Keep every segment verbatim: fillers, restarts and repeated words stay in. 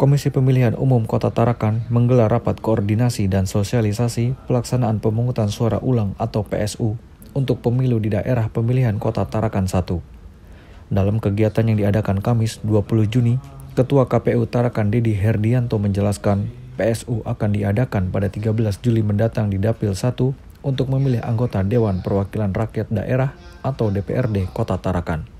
Komisi Pemilihan Umum Kota Tarakan menggelar rapat koordinasi dan sosialisasi pelaksanaan pemungutan suara ulang atau P S U untuk pemilu di daerah pemilihan Kota Tarakan satu. Dalam kegiatan yang diadakan Kamis dua puluh Juni, Ketua K P U Tarakan Dedi Herdianto menjelaskan P S U akan diadakan pada tiga belas Juli mendatang di Dapil satu untuk memilih anggota Dewan Perwakilan Rakyat Daerah atau D P R D Kota Tarakan.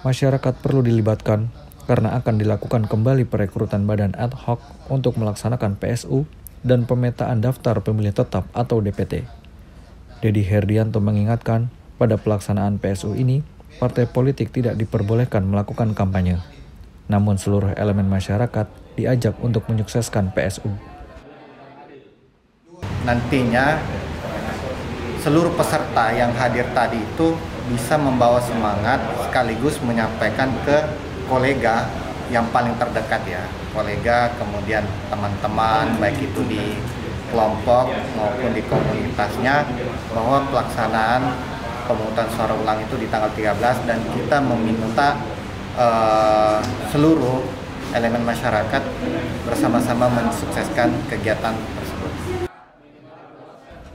Masyarakat perlu dilibatkan karena akan dilakukan kembali perekrutan badan ad hoc untuk melaksanakan P S U dan pemetaan daftar pemilih tetap atau D P T. Dedi Herdianto mengingatkan, pada pelaksanaan P S U ini, partai politik tidak diperbolehkan melakukan kampanye. Namun seluruh elemen masyarakat diajak untuk menyukseskan P S U. Nantinya seluruh peserta yang hadir tadi itu bisa membawa semangat sekaligus menyampaikan ke kolega yang paling terdekat ya, kolega kemudian teman-teman baik itu di kelompok maupun di komunitasnya bahwa pelaksanaan pemungutan suara ulang itu di tanggal tiga belas dan kita meminta uh, seluruh elemen masyarakat bersama-sama mensukseskan kegiatan tersebut.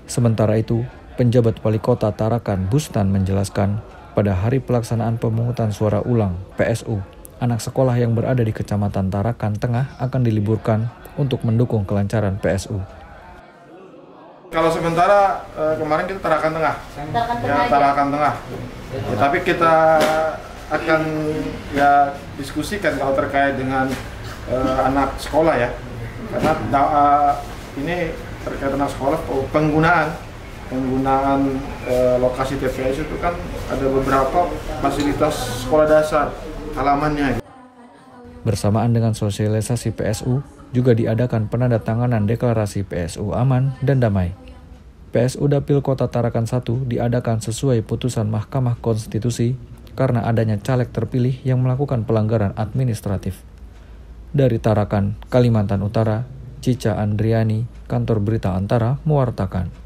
Sementara itu, penjabat Wali Kota Tarakan Bustan menjelaskan pada hari pelaksanaan pemungutan suara ulang P S U anak sekolah yang berada di Kecamatan Tarakan Tengah akan diliburkan untuk mendukung kelancaran P S U. Kalau sementara kemarin kita Tarakan Tengah, Tarakan ya Tengah Tarakan Tengah. Ya, tapi kita akan ya diskusikan kalau terkait dengan uh, anak sekolah ya, karena uh, ini terkait anak sekolah penggunaan penggunaan uh, lokasi T P S U itu kan ada beberapa fasilitas sekolah dasar. Alamannya. Bersamaan dengan sosialisasi P S U, juga diadakan penandatanganan deklarasi P S U aman dan damai. P S U Dapil Kota Tarakan satu diadakan sesuai putusan Mahkamah Konstitusi karena adanya caleg terpilih yang melakukan pelanggaran administratif. Dari Tarakan, Kalimantan Utara, Cica Andriani, Kantor Berita Antara mewartakan.